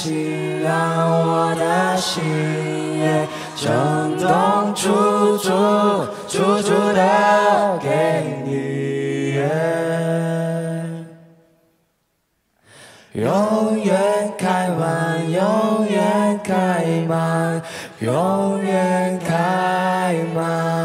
心，让我的心也震动，处处的给你，永远开满，永远开满，永远开满。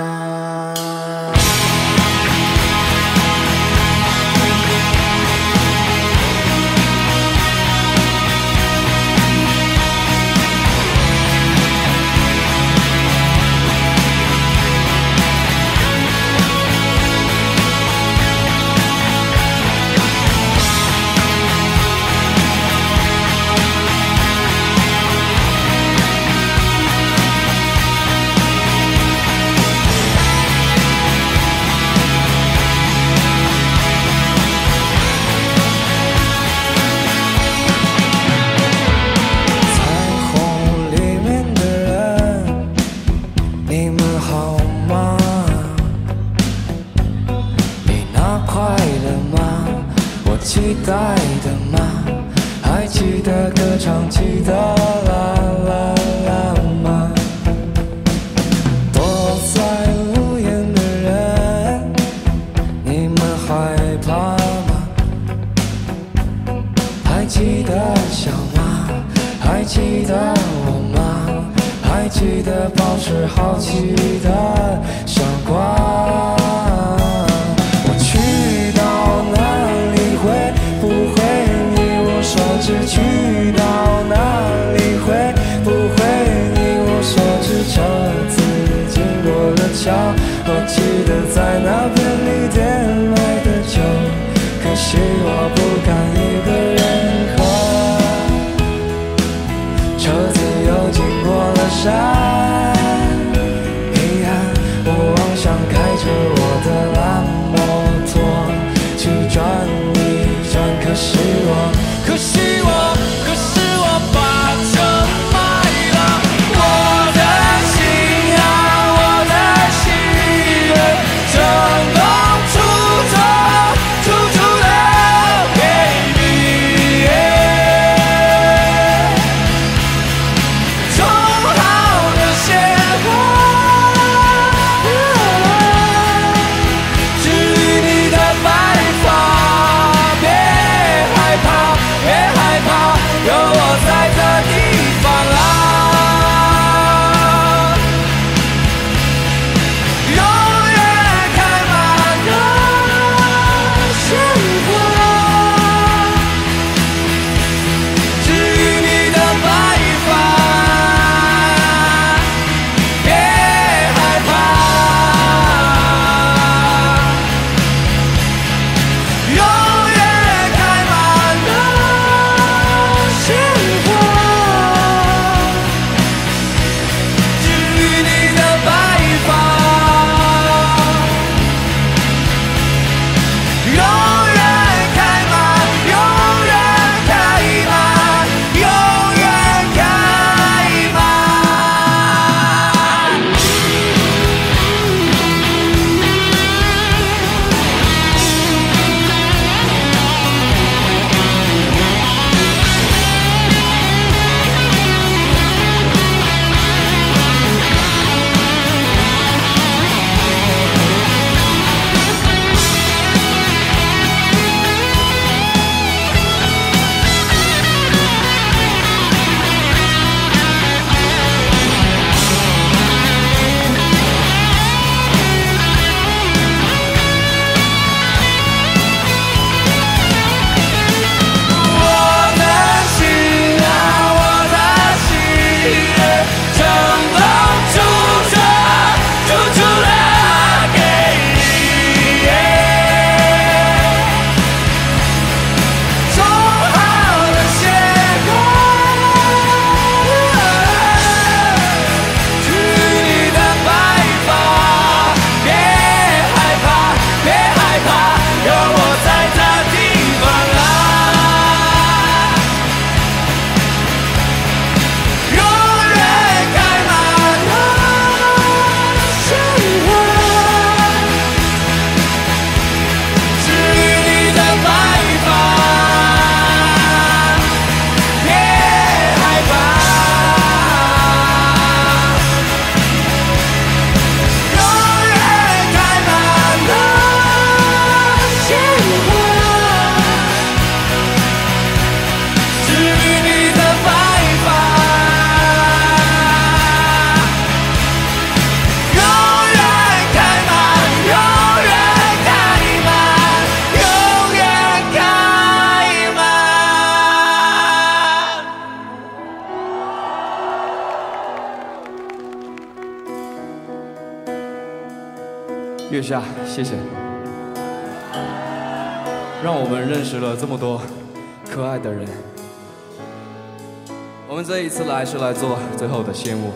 期待的吗？还记得歌唱，记得啦啦啦吗？躲在屋檐的人，你们害怕吗？还记得笑吗？还记得我吗？还记得保持好奇的傻瓜。 去到哪里会不会你我手指车子经过了桥，我记得在那便利店买的酒，可惜我不敢一个人喝。车子又经过了山，遗憾，我妄想开着我的烂摩托去转一转，可惜我。 可是我把车卖了，我的心啊，我的心也成功处处的给你，从好的月下，谢谢，让我们认识了这么多可爱的人。我们这一次来是来做最后的谢幕，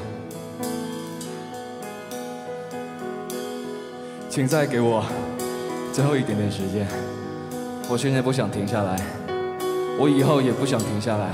请再给我最后一点点时间。我现在不想停下来，我以后也不想停下来。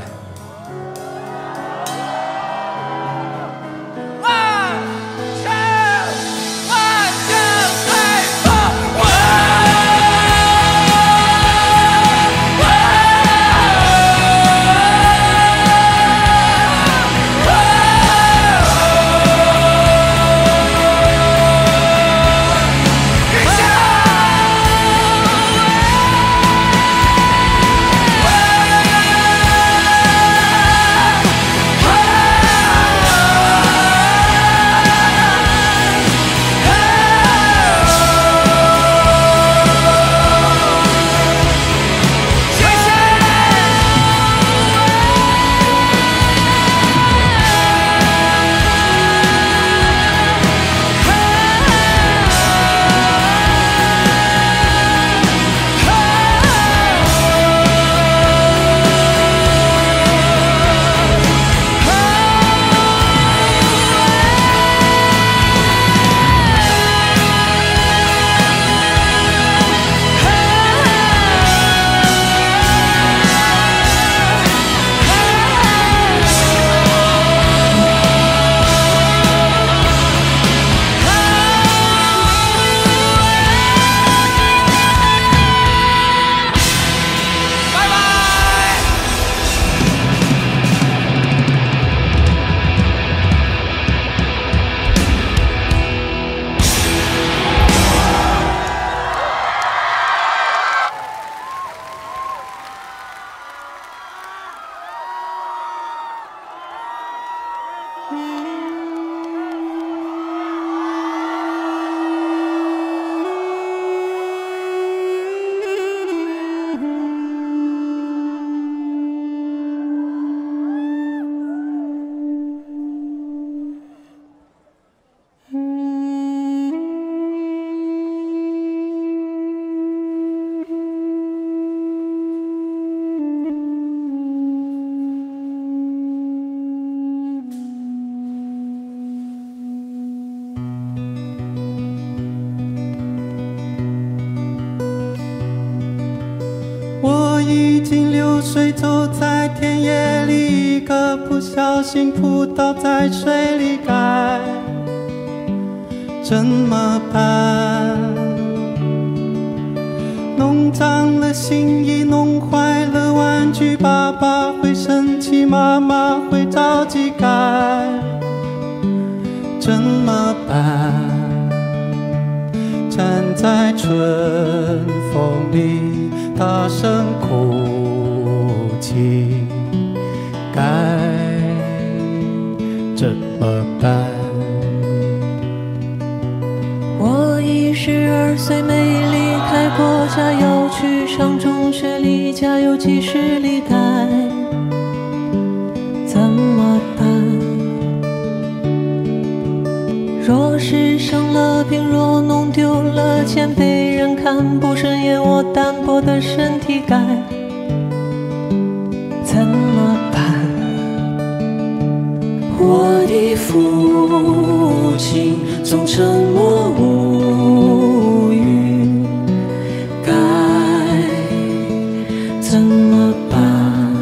扑倒在水里该怎么办？弄脏了心意，弄坏了玩具，爸爸会生气，妈妈会着急，该怎么办？站在春风里，大声哭泣，该。 怎么办？我12岁没离开过家，要去上中学，离家有几十里，该怎么办？若是生了病，若弄丢了钱，被人看不顺眼，我单薄的身体该怎么办？ 我的父亲总沉默无语，该怎么办？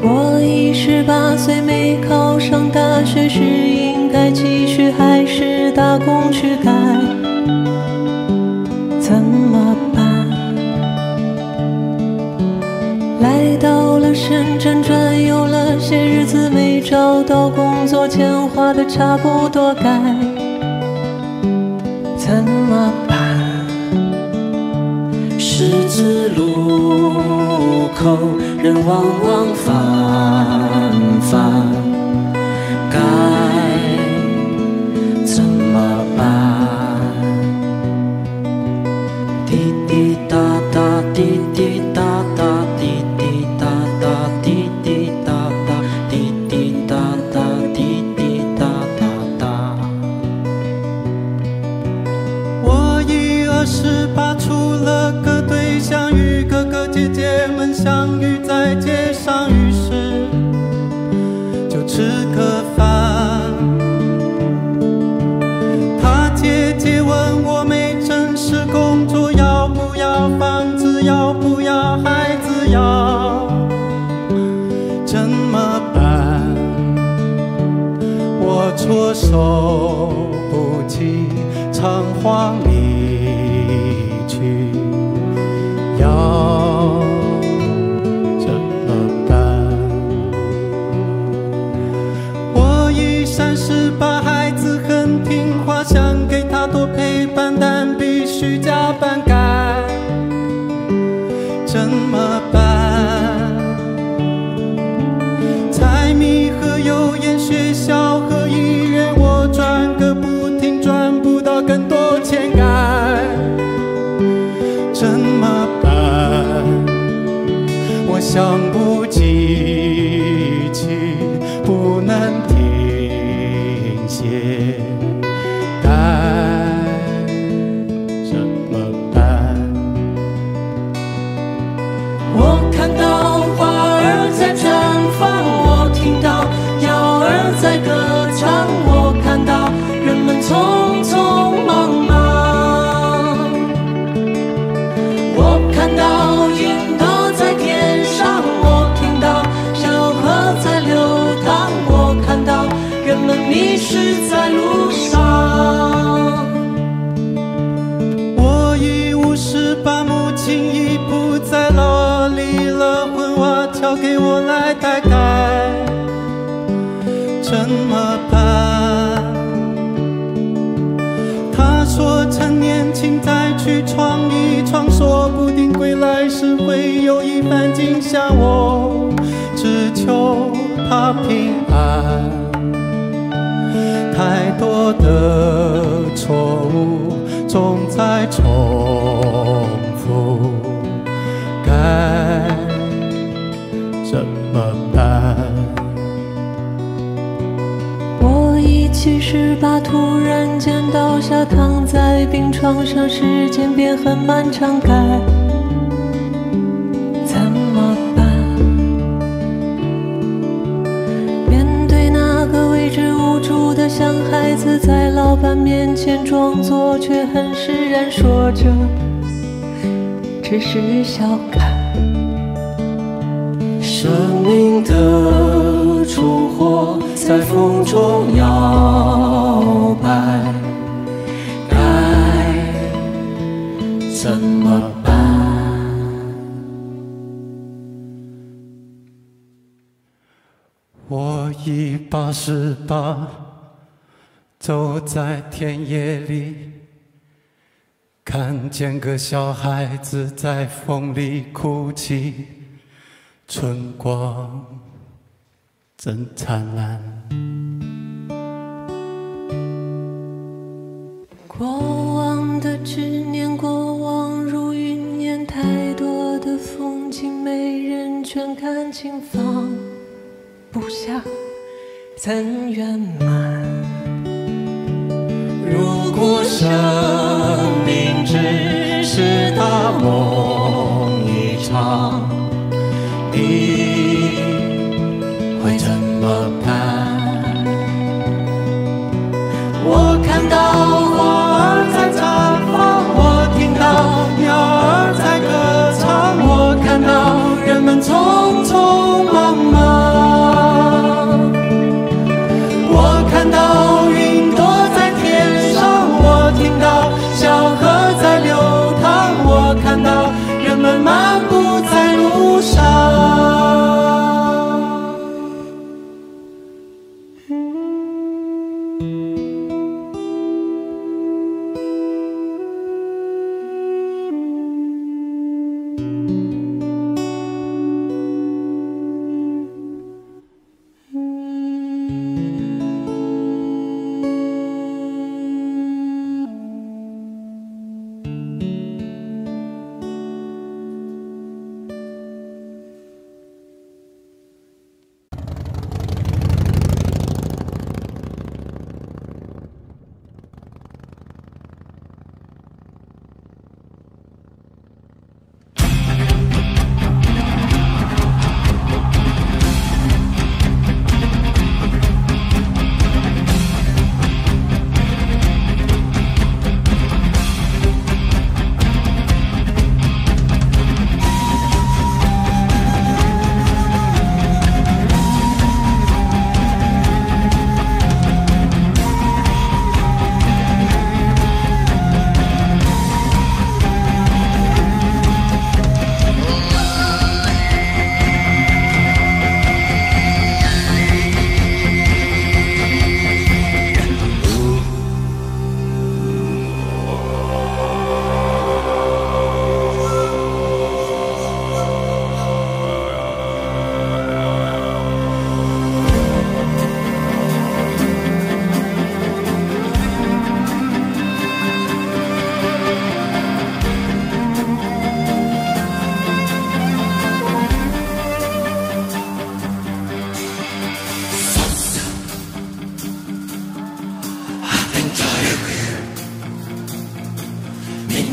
我18岁没考上大学，是应该继续还是打工去该怎么办？来到了深圳，转悠了。 些日子没找到工作，钱花的差不多，该怎么办？十字路口人往往返返，该怎么办？滴滴答答，滴滴答答，滴滴答答，滴滴答。 滴滴答答，滴滴答答答。措手不及，仓皇离去，要怎么办？我一三十八，孩子很听话，想给他多陪伴，但必须加班赶，怎么办？ 学校和医院，我转个不停，赚不到更多钱，该怎么办？我想不及起，不能停歇，该怎么办？我看到花儿在绽放，我听到。 在歌唱，我看到人们匆匆忙忙。我看到云朵在天上，我听到小河在流淌，我看到人们迷失在路上。我已58，母亲已不在了，离了婚，娃交给我来带带。 怎么办？他说趁年轻再去闯一闯，说不定归来时会有一番景象。我只求他平安。太多的错误总在重复，该怎么办？ 78，突然间倒下，躺在病床上，时间变很漫长，该怎么办？面对那个未知无助的像孩子，在老板面前装作却很释然，说着只是小感。生命的烛火。 在风中摇摆，该怎么办？我已88，走在田野里，看见个小孩子在风里哭泣，春光。 真灿烂。过往的执念，过往如云烟，太多的风景没人全看清，放不下，怎圆满？如果生命只是大梦一场，你。 会怎么办？我看到花儿在绽放，我听到鸟儿在歌唱，我看到人们匆匆忙忙。我看到云朵在天上，我听到小河在流淌，我看到人们漫步在路上。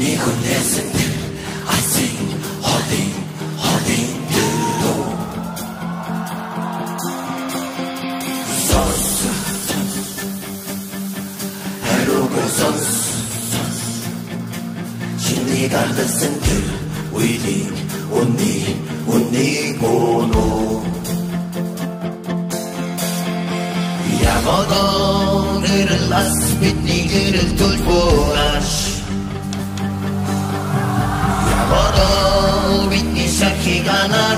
evanescent, I sing, holding you low. Sons, Herober sons, şimdi kardeşindir, uyuyun, unik onu. Yamadan kırılas, bitni kırıl tülburaş. Yamadan bitni şarkı kanar,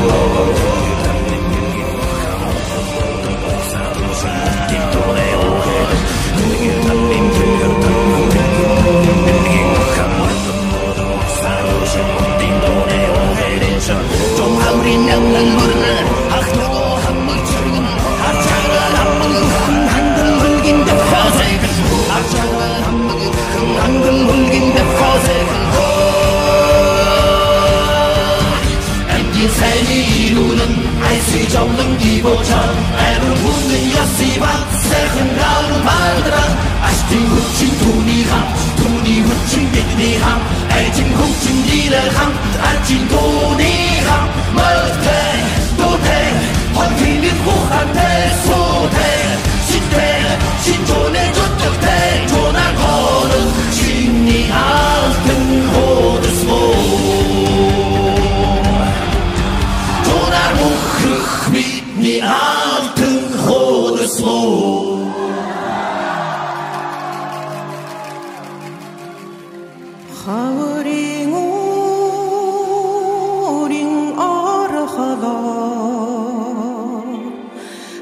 정든 기보자 애를 웃는 여시반 새흔나는 말들아 아시티 훔친 돈이 훔친 빅니함 애진 훔친 니를함 안친 돈이함 멀대 도대 헌티는 호한대 소대 신대 신존의 조특대 존한 거는 신리하든 호드스모 mit die alten Hodesloh. Havring oring arhala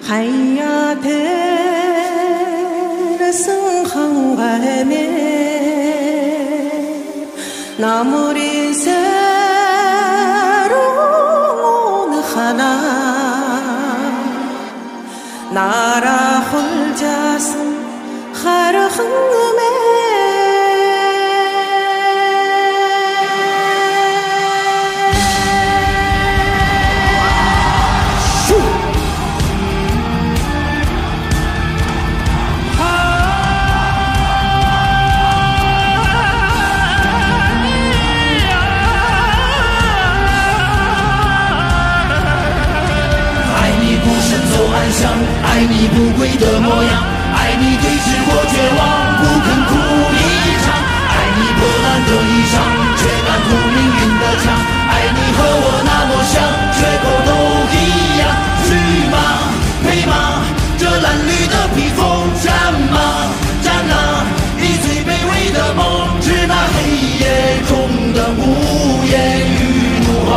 hayate resin hangame namuri serung khana 나라 혼자 쓴 하루 한눈에爱你不跪的模样，爱你对峙过绝望，不肯哭一场。爱你破烂的衣裳，却敢护命运的枪。爱你和我那么像，缺口都一样。去吗？配吗？这褴褛的披风，战吗？战啊！你最卑微的梦，是那黑夜中的无言与怒吼。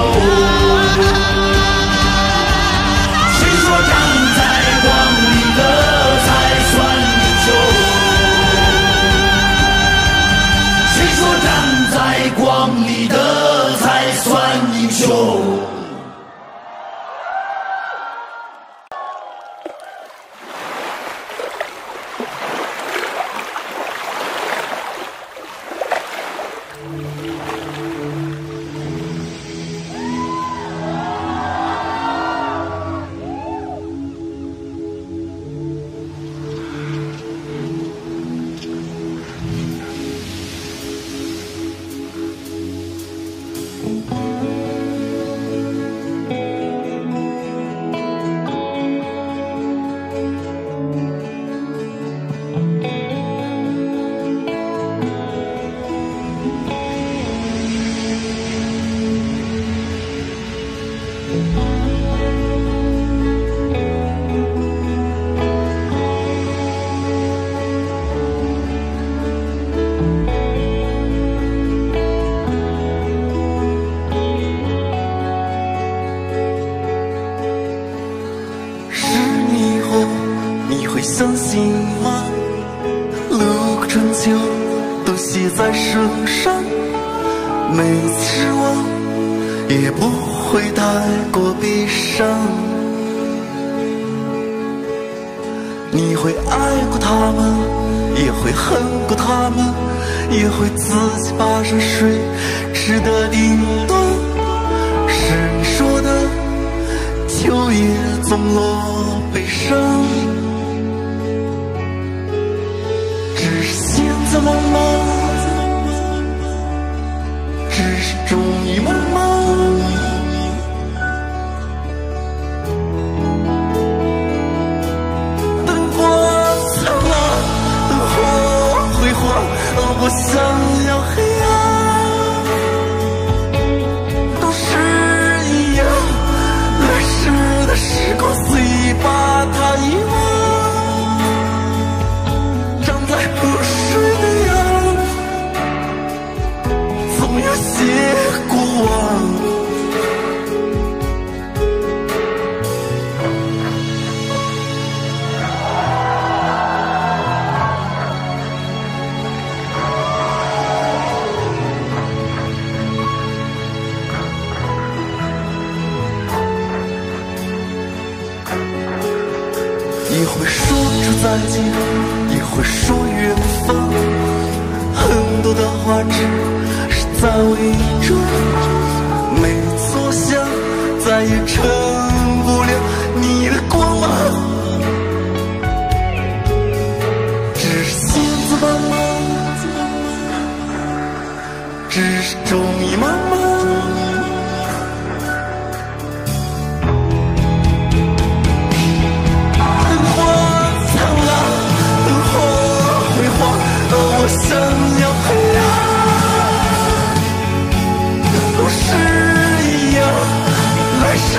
你会爱过他们，也会恨过他们，也会自己跋山水只得停顿。是你说的，秋叶总落悲伤。只是现在茫茫，只是终于茫茫。 我想要黑暗，都是一样。流逝的时光随意把它遗忘。长在河水的羊，总有些过往。你会说出再见，也会说远方。很多的话只是在伪装，没错，想再也成不了你的光芒。只是心字茫茫，只是终于茫茫。 我想要黑暗，都是一样。来世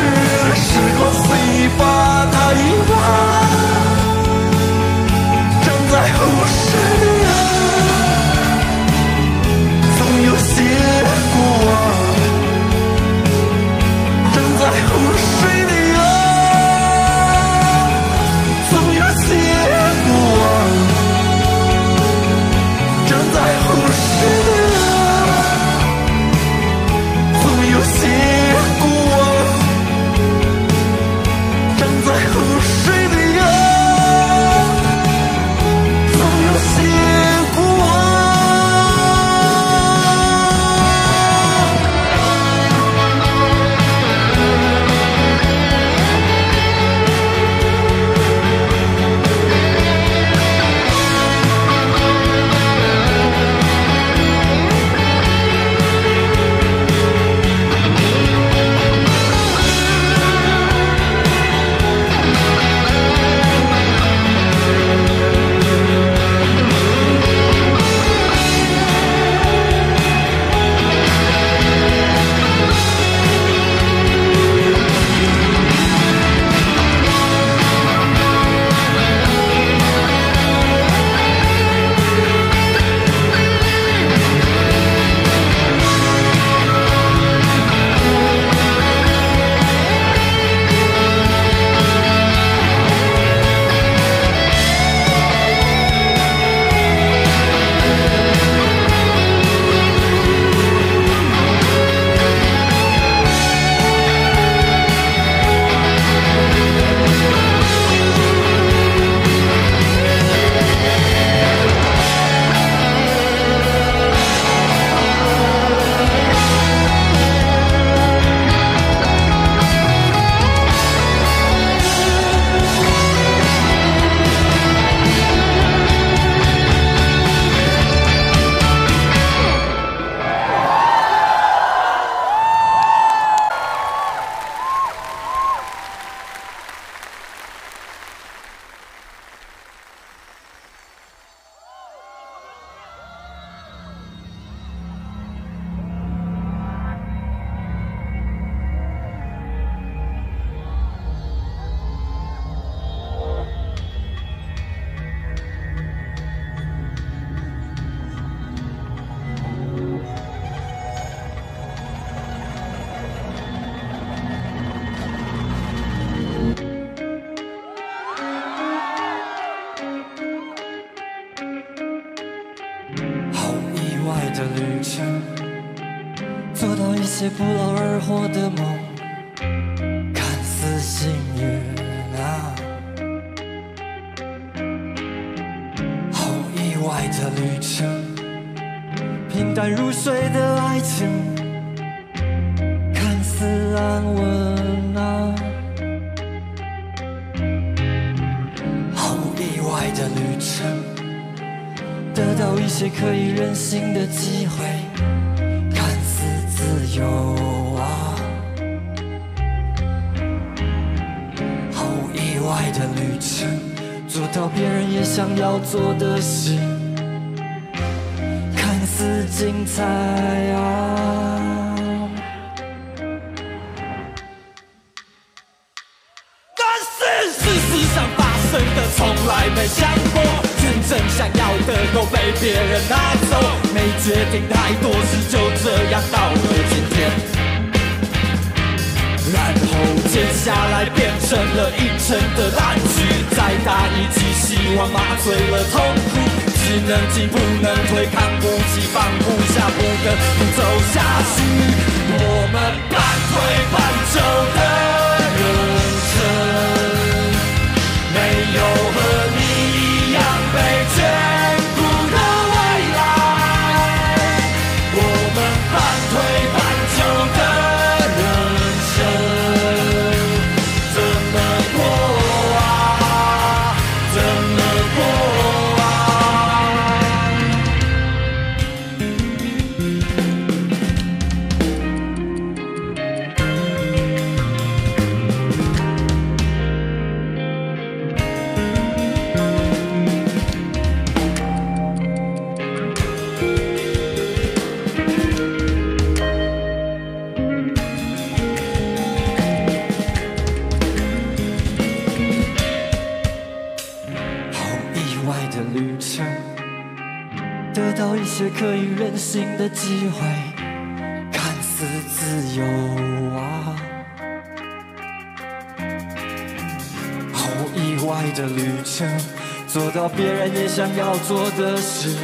的时光随意把它遗忘。长在后世的人，总有些过往。长在后世的人，总有些过往。 故事的总有些过往，长在河水的人，总有些过往。旅程，平淡如水的爱情，看似安稳啊，毫无意外的旅程，得到一些可以任性的机会，看似自由啊，毫无意外的旅程。 做到别人也想要做的事，看似精彩啊！但是事实上发生的从来没想过，真正想要的都被别人拿走，没决定太多事就这样到了今天，然后接下来变成了一城的烂剧。 再打一剂，希望麻醉了痛苦，只能进不能退，看不起放不下，不得不走下去。我们半推半就的人生，没有和你一样被眷顾的未来。我们半推半就的人生，怎么过？ 却可以任性的机会，看似自由啊！毫无意外的旅程，做到别人也想要做的事，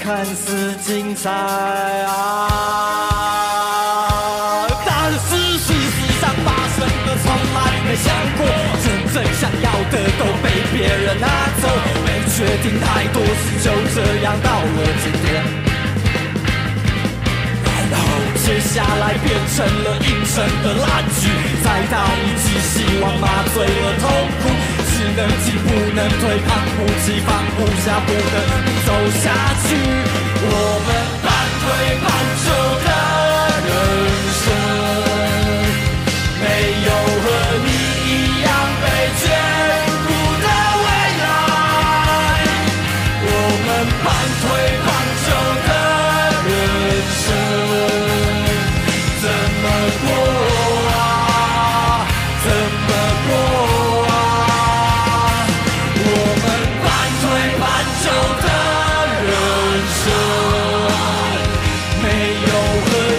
看似精彩啊！但是事实上发生的从来没想过，真正想要的都被别人拿走。 决定太多事，就这样到了今天。然后接下来变成了阴沉的烂剧，再打一剂，希望麻醉了痛苦，只能进不能退，看不起放不下，不能不走下去。我们半推半就的人生，没有和你一样被眷顾。 半推半就的人生，怎么过啊？怎么过啊？我们半推半就的人生，没有。